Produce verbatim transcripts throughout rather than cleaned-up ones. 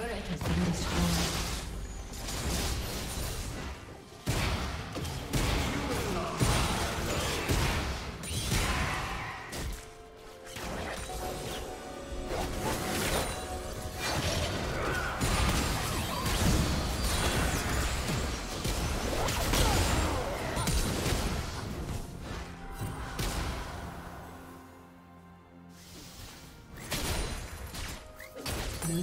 turret has been destroyed. Blue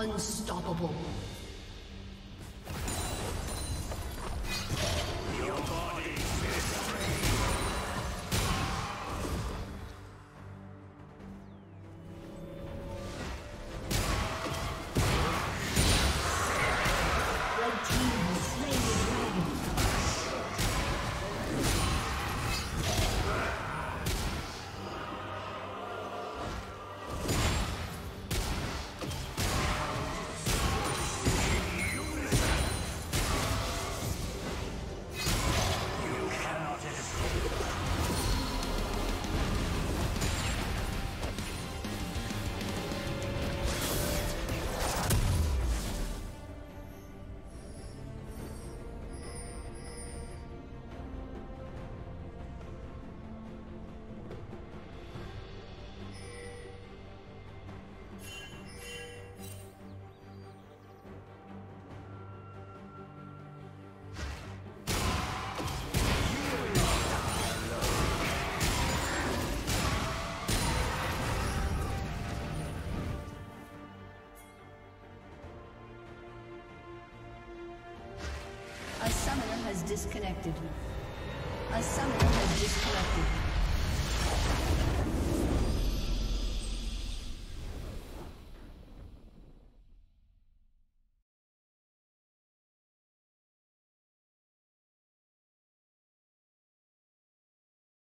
Unstoppable. Unstoppable. Disconnected. A summoner has disconnected.